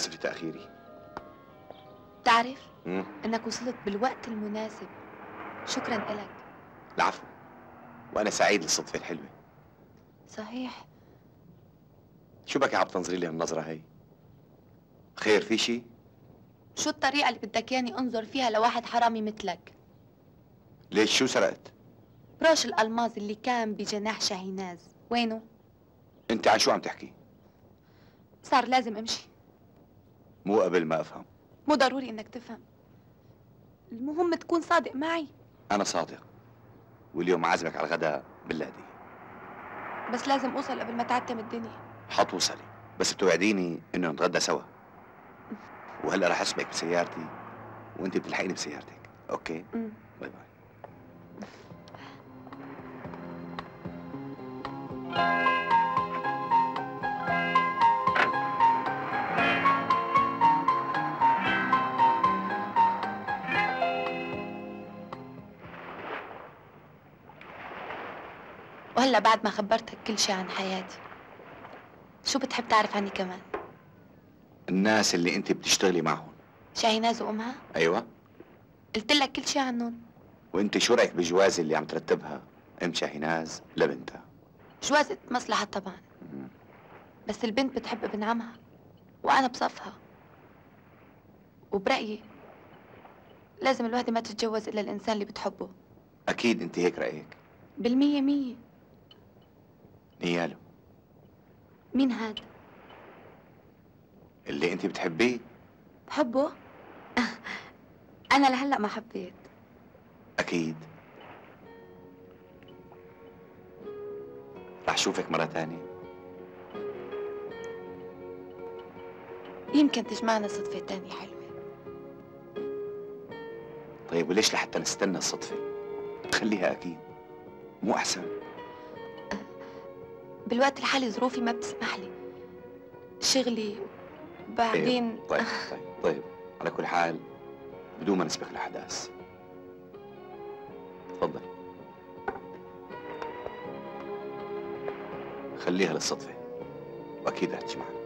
آسف لتأخيري. تعرف إنك وصلت بالوقت المناسب، شكراً إلك. العفو، وأنا سعيد للصدفة الحلوة. صحيح، شو بك عم تنظري لي هالنظرة هي؟ خير في شي؟ شو الطريقة اللي بدك ياني أنظر فيها لواحد حرامي مثلك؟ ليش شو سرقت؟ بروش الألماظ اللي كان بجناح شاهيناز، وينه؟ أنت عن شو عم تحكي؟ صار لازم أمشي. مو قبل ما أفهم. مو ضروري إنك تفهم، المهم تكون صادق معي. أنا صادق، واليوم عازمك على الغداء باللاذقية. بس لازم أوصل قبل ما تعتم الدنيا. حتوصلي، بس بتوعديني إنه نتغدى سوا. وهلا رح اسبقك بسيارتي وانت بتلحقيني بسيارتك، اوكي؟ باي باي. وهلا بعد ما خبرتك كل شيء عن حياتي، شو بتحب تعرف عني كمان؟ الناس اللي انت بتشتغلي معهم. شاهيناز وامها؟ ايوه، قلت لك كل شيء عنهم. وانت شو رايك بجوازي اللي عم ترتبها ام شاهيناز لبنتها؟ جوازة مصلحة طبعا. بس البنت بتحب ابن عمها وانا بصفها، وبرايي لازم الوحده ما تتجوز الا الانسان اللي بتحبه. اكيد انت هيك رايك؟ بالمية مية. نياله، مين هذا؟ اللي انت بتحبيه. بحبه؟ انا لهلا ما حبيت. اكيد رح شوفك مرة تانية، يمكن تجمعنا صدفة تانية حلوة. طيب وليش لحتى نستنى الصدفة؟ خليها اكيد، مو احسن؟ بالوقت الحالي ظروفي ما بتسمح لي، شغلي بعدين. طيب على كل حال بدون ما نسبق الاحداث، تفضل خليها للصدفه واكيد رح تجمعنا.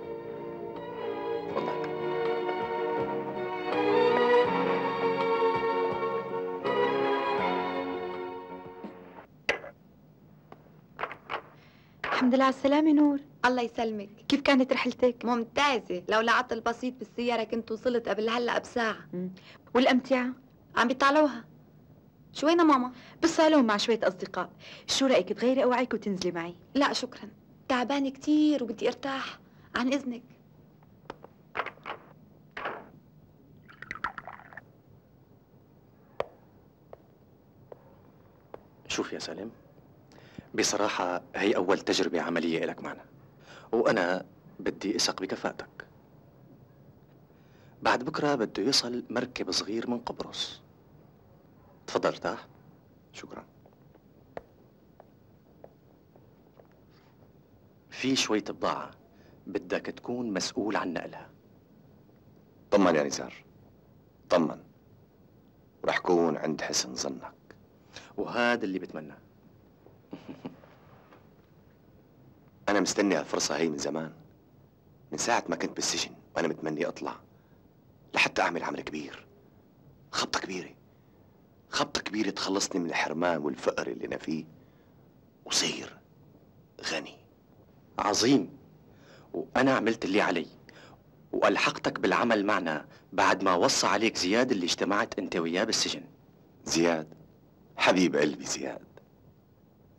تفضل. الحمد لله على السلامة. نور، الله يسلمك. كيف كانت رحلتك؟ ممتازة، لولا عطل بسيط بالسيارة كنت وصلت قبل هلا بساعة. والأمتعة؟ عم بيطلعوها. شو وينها ماما؟ بالصالون مع شوية أصدقاء. شو رأيك تغيري أوعيك وتنزلي معي؟ لا شكرا، تعبانة كتير وبدي أرتاح. عن إذنك. شوف يا سالم، بصراحة هي أول تجربة عملية إلك معنا، وأنا بدي أثق بكفاءتك. بعد بكرة بده يوصل مركب صغير من قبرص. تفضل ارتاح. شكرا. في شوية بضاعة بدك تكون مسؤول عن نقلها. طمن يا نزار، طمن، ورح كون عند حسن ظنك، وهذا اللي بتمناه. أنا مستني هالفرصة هي من زمان، من ساعة ما كنت بالسجن وأنا متمني أطلع، لحتى أعمل عمل كبير، خبطة كبيرة، خبطة كبيرة تخلصني من الحرمان والفقر اللي أنا فيه، وصير غني. عظيم، وأنا عملت اللي علي، وألحقتك بالعمل معنا بعد ما وصى عليك زياد اللي اجتمعت أنت وياه بالسجن. زياد، حبيب قلبي زياد،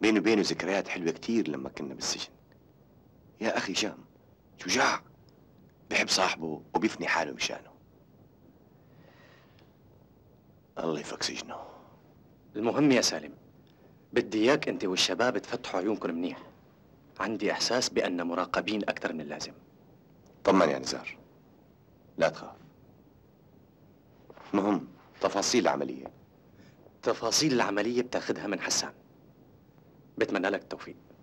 بيني وبينه ذكريات حلوة كتير لما كنا بالسجن. يا أخي شام شجاع، بحب صاحبه وبيفني حاله مشانه. الله يفك سجنه. المهم يا سالم، بدي إياك أنت والشباب تفتحوا عيونكم منيح، عندي إحساس بأن مراقبين أكثر من اللازم. طمن يا نزار، لا تخاف. المهم تفاصيل العملية. تفاصيل العملية بتاخذها من حسان. بتمنى لك التوفيق.